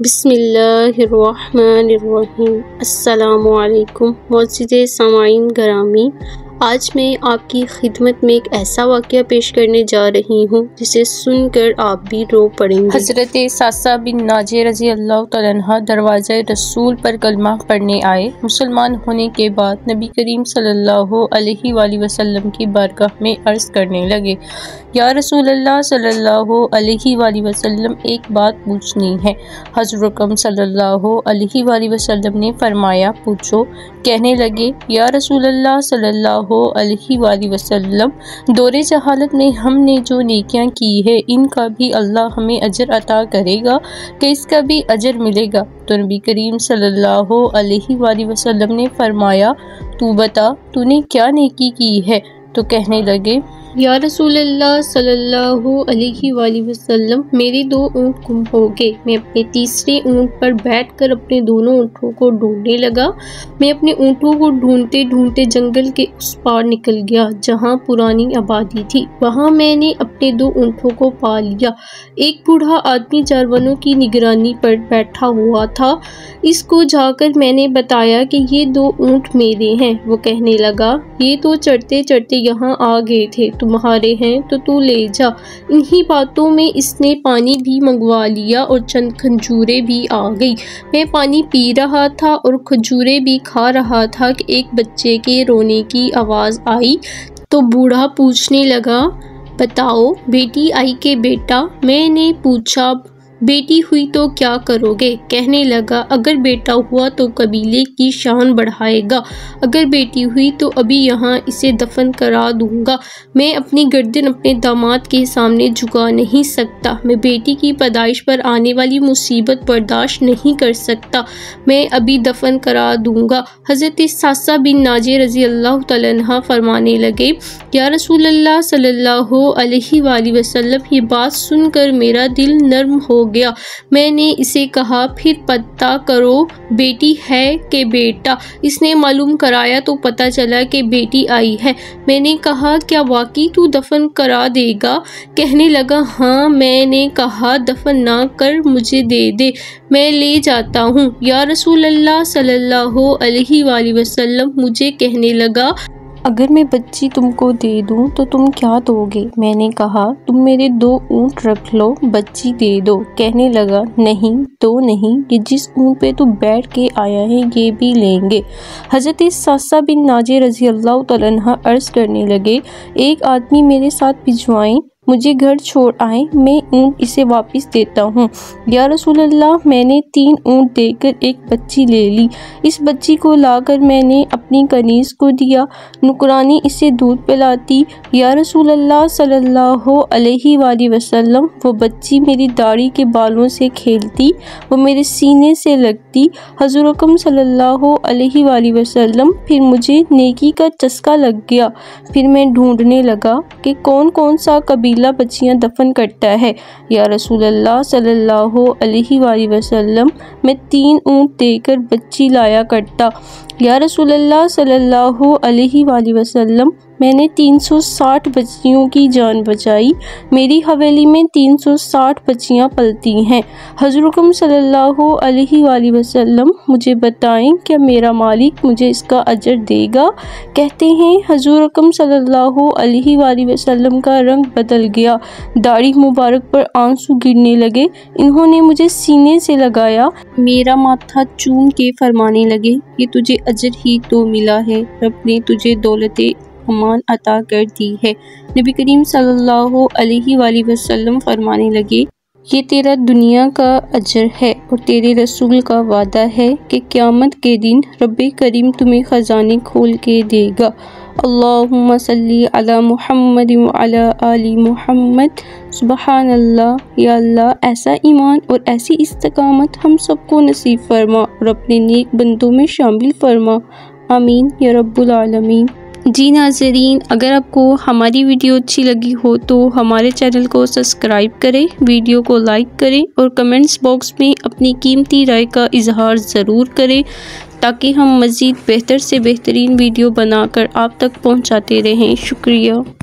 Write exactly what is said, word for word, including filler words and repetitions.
बिस्मिल्लाहिर्रहमानिर्रहीम। अस्सलामुअलैकुम मौजूद सामाईन ग्रामी, आज मैं आपकी खिदमत में एक ऐसा वाक़या पेश करने जा रही हूँ जिसे सुनकर आप भी रो पड़ेंगे। हज़रत सासा बिन नाजे रज़ी अल्लाह तआला अन्हा दरवाज़े रसूल पर कलमा पढ़ने आए। मुसलमान होने के बाद नबी करीम सल्लल्लाहु अलैहि वसल्लम की बारगाह में अर्ज़ करने लगे, या रसूल अल्लाह सल्लल्लाहु अलैहि वसल्लम, एक बात पूछनी है। हज़रत सल्लल्लाहु अलैहि वसल्लम ने फरमाया, पूछो। कहने लगे, या रसूल अल्लाह सल्लल्लाहु अलैहि वाली वसल्लम, दौरे जहालत में हमने जो नेकियां की है इनका भी अल्लाह हमें अजर अता करेगा कि इसका भी अजर मिलेगा? तो नबी करीम सल्लल्लाहु अलैहि वाली वसल्लम ने फरमाया, तू बता तूने क्या नेकी की है? तो कहने लगे, या रसूल अल्लाह सल्लल्लाहु अलैहि वसल्लम, मेरे दो ऊँट गुम हो गए। मैं अपने तीसरे ऊँट पर बैठकर अपने दोनों ऊँटों को ढूंढने लगा। मैं अपने ऊँटों को ढूंढते ढूंढते जंगल के उस पार निकल गया जहाँ पुरानी आबादी थी। वहाँ मैंने अपने दो ऊँटों को पा लिया। एक बूढ़ा आदमी जानवरों की निगरानी पर बैठा हुआ था। इसको जाकर मैंने बताया कि ये दो ऊँट मेरे हैं। वो कहने लगा, ये तो चढ़ते चढ़ते यहाँ आ गए थे, तुम्हारे हैं तो तू ले जा। इन्हीं बातों में इसने पानी भी मंगवा लिया और चंद खजूरें भी आ गई। मैं पानी पी रहा था और खजूरें भी खा रहा था कि एक बच्चे के रोने की आवाज़ आई। तो बूढ़ा पूछने लगा, बताओ बेटी आई के बेटा? मैंने पूछा, बेटी हुई तो क्या करोगे? कहने लगा, अगर बेटा हुआ तो कबीले की शान बढ़ाएगा, अगर बेटी हुई तो अभी यहाँ इसे दफन करा दूंगा। मैं अपनी गर्दन अपने दामाद के सामने झुका नहीं सकता। मैं बेटी की पैदाइश पर आने वाली मुसीबत बर्दाश्त नहीं कर सकता। मैं अभी दफन करा दूंगा। हज़रत सासा बिन नाजे रज़ी अल्लाह तआला अन्हा फरमाने लगे, या रसूल अल्लाह सल्लल्लाहु अलैहि वसल्लम, ये बात सुनकर मेरा दिल नर्म हो गया। मैंने इसे कहा, फिर पता करो बेटी है कि बेटा? इसने मालूम कराया तो पता चला कि बेटी आई है। मैंने कहा, क्या वाकई तू दफन करा देगा? कहने लगा, हाँ। मैंने कहा, दफन ना कर, मुझे दे दे, मैं ले जाता हूँ। या रसूल अल्लाह सल्लल्लाहु अलैहि वसल्लम, मुझे कहने लगा, अगर मैं बच्ची तुमको दे दूं तो तुम क्या दोगे? मैंने कहा, तुम मेरे दो ऊँट रख लो, बच्ची दे दो। कहने लगा, नहीं तो नहीं, ये जिस ऊँट पे तुम बैठ के आया है ये भी लेंगे। हज़रत सासा बिन नाजे रज़ी अल्लाह तआला अन्हा अर्ज़ करने लगे, एक आदमी मेरे साथ भिजवाएं, मुझे घर छोड़ आए, मैं ऊँट इसे वापस देता हूँ। या रसूल अल्लाह, मैंने तीन ऊँट देकर एक बच्ची ले ली। इस बच्ची को लाकर मैंने अपनी कनीज़ को दिया, नुकरानी इसे दूध पिलाती। या रसूल अल्लाह सल्लल्लाहु अलैहि वसल्लम, वो बच्ची मेरी दाढ़ी के बालों से खेलती, वो मेरे सीने से लगती। हज़रत सल्लल्लाहु अलैहि वसल्लम, फिर मुझे नेकी का चस्का लग गया। फिर मैं ढूँढने लगा कि कौन कौन सा कबीला बच्चियां दफन करता है। या रसूल अल्लाह सल्लल्लाहु अलैहि वसल्लम, मैं तीन ऊँट देकर बच्ची लाया करता। या रसूल अल्लाह सल्लल्लाहु अलैहि वसल्लम, मैंने तीन सौ साठ बच्चियों की जान बचाई। मेरी हवेली में तीन सौ साठ बच्चियां पलती हैं। हज़रत सल्लल्लाहु अलैहि वसल्लम, मुझे बताएं क्या मेरा मालिक मुझे इसका अजर देगा? कहते हैं, हज़रत सल्लल्लाहु अलैहि वसल्लम का रंग बदल गया, दाढ़ी मुबारक पर आंसू गिरने लगे। इन्होंने मुझे सीने से लगाया, मेरा माथा चूम के फरमाने लगे, ये तुझे अजर ही तो मिला है, रब ने तुझे दौलत अमान अता कर दी है। नबी करीम सल्लल्लाहु अलैहि वसल्लम फरमाने लगे, ये तेरा दुनिया का अजर है और तेरे रसूल का वादा है कि क़यामत के दिन रब्बे करीम तुम्हें ख़जाने खोल के देगा। अल्लाहुम्मा सल्ली अला मुहम्मद व अला आली मुहम्मद। सुबहानल्लाह। या अल्लाह, ऐसा ईमान और ऐसी इस्तकामत हम सबको नसीब फरमा और अपने नेक बंदों में शामिल फरमा। आमीन या रब्बुल आलमीन। जी नाज़रीन, अगर आपको हमारी वीडियो अच्छी लगी हो तो हमारे चैनल को सब्सक्राइब करें, वीडियो को लाइक करें और कमेंट्स बॉक्स में अपनी कीमती राय का इजहार ज़रूर करें ताकि हम मज़ीद बेहतर से बेहतरीन वीडियो बनाकर आप तक पहुंचाते रहें। शुक्रिया।